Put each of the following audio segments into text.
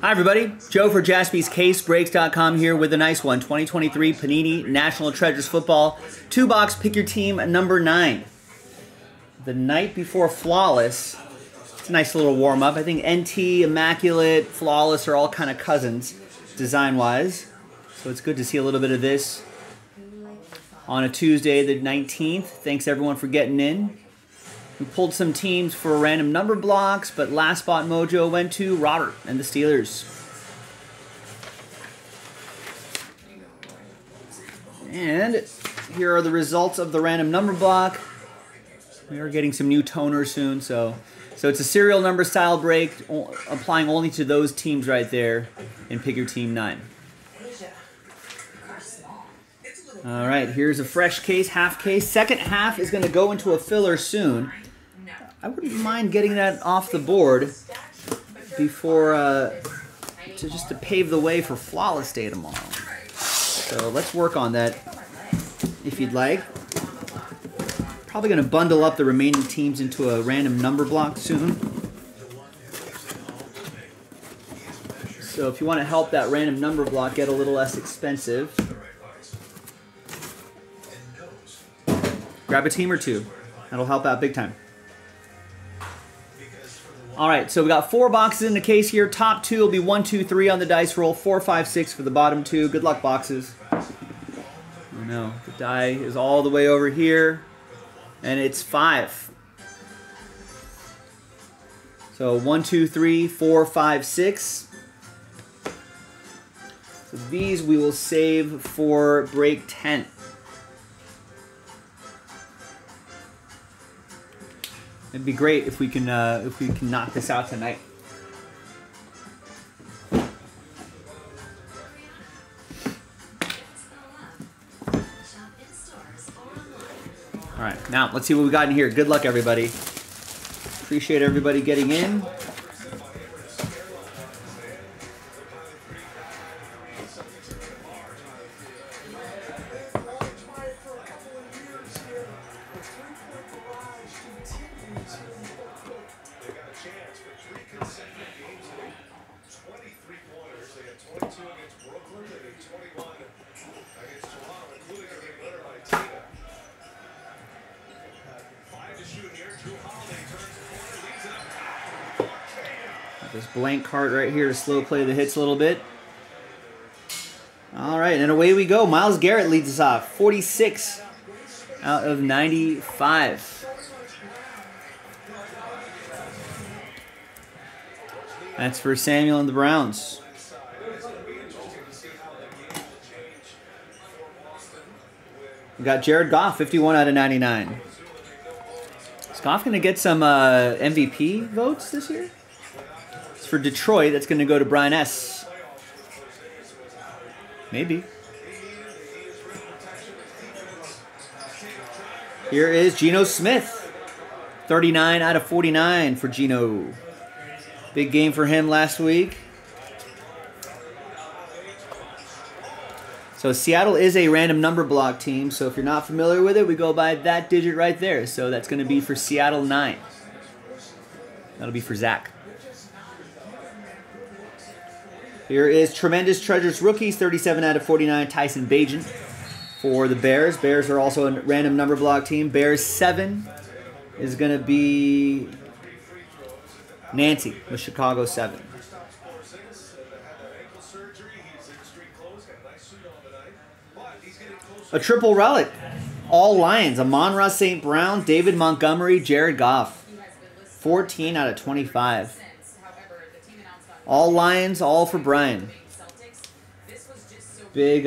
Hi everybody, Joe for Jaspi's Case Breaks.com here with a nice one. 2023 Panini National Treasures Football 2-box pick your team number 9. The night before Flawless, it's a nice little warm up. I think NT, Immaculate, Flawless are all kind of cousins design wise. So it's good to see a little bit of this on a Tuesday the 19th. Thanks everyone for getting in. We pulled some teams for random number blocks, but last spot mojo went to Robert and the Steelers. And here are the results of the random number block. We are getting some new toners soon, so it's a serial number style break, applying only to those teams right there in Pick Your Team 9. All right, here's a fresh case, half case. Second half is going to go into a filler soon. I wouldn't mind getting that off the board before, just to pave the way for Flawless Day tomorrow. So let's work on that if you'd like. Probably going to bundle up the remaining teams into a random number block soon. So if you want to help that random number block get a little less expensive, grab a team or two. That'll help out big time. All right, so we got 4 boxes in the case here. Top 2 will be 1, 2, 3 on the dice roll. 4, 5, 6 for the bottom 2. Good luck, boxes. Oh no, the die is all the way over here, and it's 5. So 1, 2, 3, 4, 5, 6. So these we will save for break 10. It'd be great if we can knock this out tonight. All right, now let's see what we got in here. Good luck, everybody. Appreciate everybody getting in. This blank card right here to slow play the hits a little bit. All right, and away we go. Miles Garrett leads us off. 46 out of 95. That's for Samuel and the Browns. We got Jared Goff, 51 out of 99. Is Goff going to get some MVP votes this year? For Detroit, that's going to go to Brian S. Maybe. Here is Geno Smith. 39 out of 49 for Geno. Big game for him last week. So Seattle is a random number block team, so if you're not familiar with it, we go by that digit right there. So that's going to be for Seattle 9. That'll be for Zach. Here is Tremendous Treasures Rookies, 37 out of 49, Tyson Bagent for the Bears. Bears are also a random number block team. Bears 7 is going to be Nancy with Chicago 7. A triple relic, all Lions. Amon-Ra St. Brown, David Montgomery, Jared Goff, 14 out of 25. All Lions, all for Brian. Big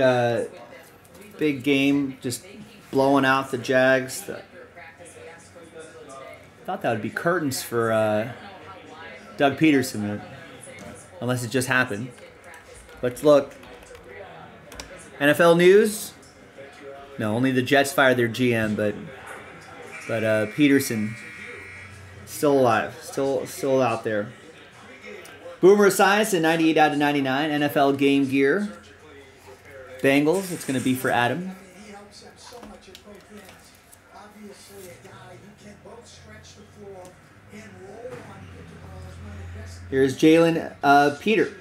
game, just blowing out the Jags. Thought that would be curtains for Doug Peterson, unless it just happened. Let's look. NFL news. No, only the Jets fired their GM, but Peterson still alive, still out there. Boomer Esaias at 98 out of 99. NFL Game Gear. Bengals, it's going to be for Adam. Here's Jalen Peter.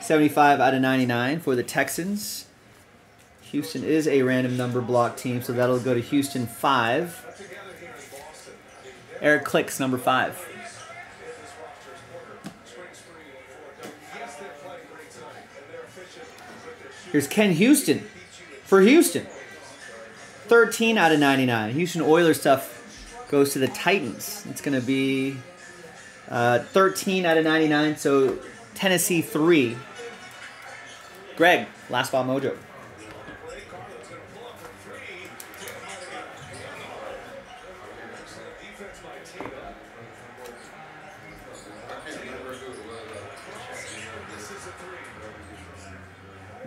75 out of 99 for the Texans. Houston is a random number block team, so that'll go to Houston 5. Eric Clicks, number 5. Here's Ken Houston for Houston. 13 out of 99. Houston Oilers stuff goes to the Titans. It's going to be 13 out of 99, so Tennessee 3. Greg, last ball mojo.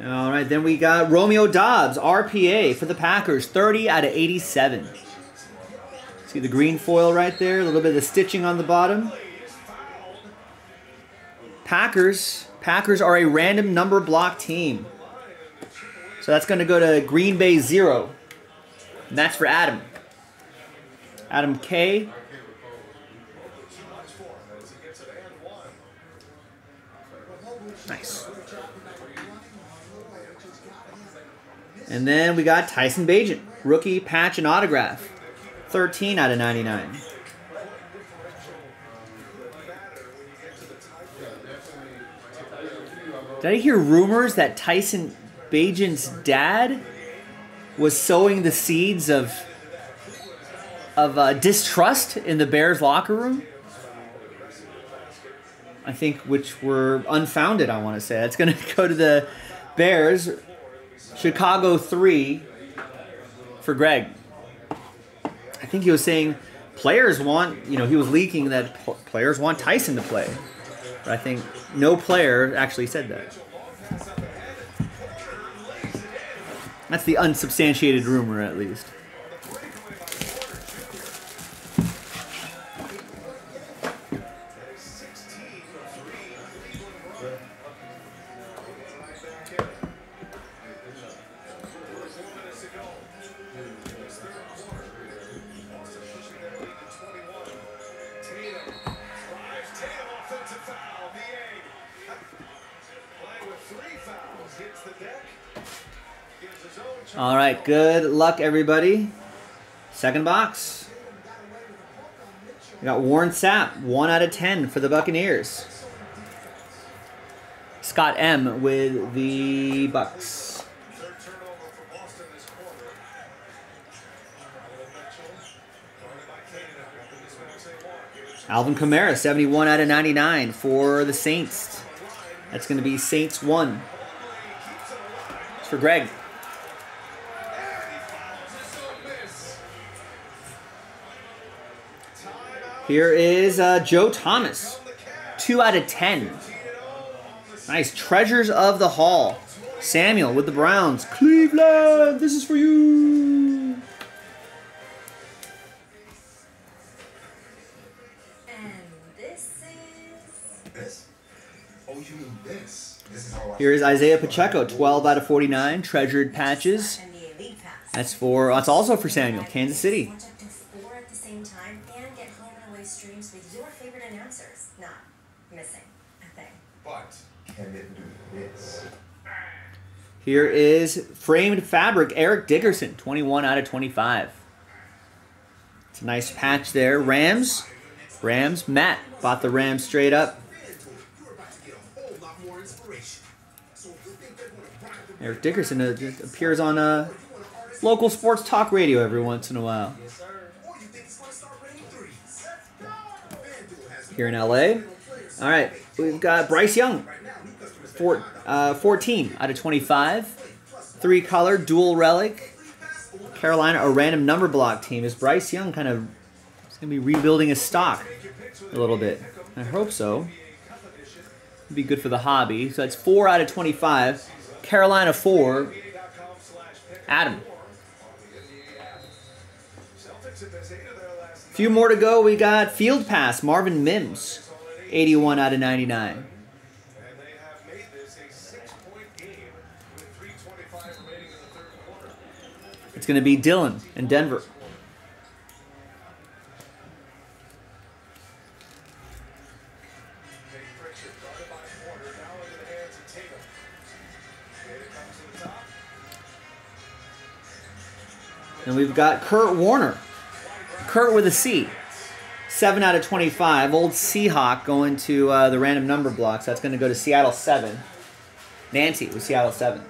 All right, then we got Romeo Dobbs, RPA for the Packers, 30 out of 87. See the green foil right there, a little bit of the stitching on the bottom. Packers are a random number block team. So that's going to go to Green Bay 0. And that's for Adam. Adam Kay. Nice. And then we got Tyson Bagent, rookie patch and autograph, 13 out of 99. Did I hear rumors that Tyson Bagent's dad was sowing the seeds of distrust in the Bears locker room? I think which were unfounded, I want to say. That's going to go to the Bears. Chicago 3 for Greg. I think he was saying players want, you know, he was leaking that players want Tyson to play. But I think no player actually said that. That's the unsubstantiated rumor, at least. All right, good luck, everybody. Second box. We got Warren Sapp, 1 out of 10 for the Buccaneers. Scott M with the Bucks. Alvin Kamara, 71 out of 99 for the Saints. That's going to be Saints 1. It's for Greg. Here is Joe Thomas, 2 out of 10. Nice. Treasures of the Hall. Samuel with the Browns. Cleveland, this is for you. And this is... This? Oh, you mean this? This is how I... Here is Isaiah Pacheco, 12 out of 49. Treasured patches. That's for... That's also for Samuel, Kansas City. Here is framed fabric, Eric Dickerson, 21 out of 25. It's a nice patch there. Rams, Matt bought the Rams straight up. Eric Dickerson just appears on a local sports talk radio every once in a while. Here in LA. All right, we've got Bryce Young. 14 out of 25. 3-color, dual relic. Carolina, a random number block team. Is Bryce Young kind of going to be rebuilding his stock a little bit? I hope so. It'd be good for the hobby. So that's 4 out of 25. Carolina 4. Adam. A few more to go. We got Field Pass, Marvin Mims. 81 out of 99. It's going to be Dylan in Denver. And we've got Kurt Warner. Kurt with a C. 7 out of 25. Old Seahawk going to the random number blocks. That's going to go to Seattle 7. Nancy with Seattle 7.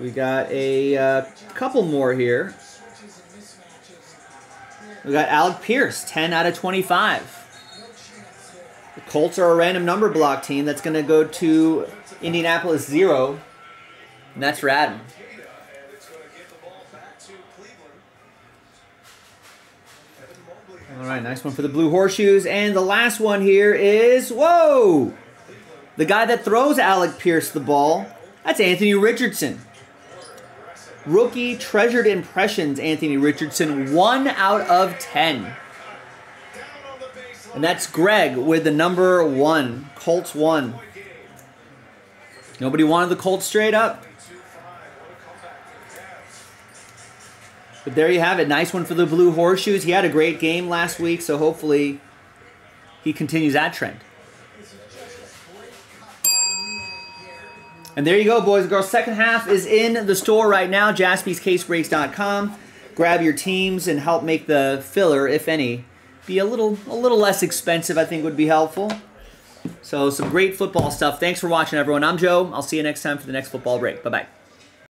We got a couple more here. We got Alec Pierce, 10 out of 25. The Colts are a random number block team. That's going to go to Indianapolis 0. And that's for Adam. All right, nice one for the Blue Horseshoes. And the last one here is, whoa! The guy that throws Alec Pierce the ball, that's Anthony Richardson. Rookie Treasured Impressions, Anthony Richardson, 1 out of 10. And that's Greg with the number 1, Colts 1. Nobody wanted the Colts straight up. But there you have it. Nice one for the Blue Horseshoes. He had a great game last week, so hopefully he continues that trend. And there you go, boys and girls. Second half is in the store right now, JaspysCaseBreaks.com. Grab your teams and help make the filler, if any, be a little less expensive, I think would be helpful. So some great football stuff. Thanks for watching, everyone. I'm Joe. I'll see you next time for the next football break. Bye-bye.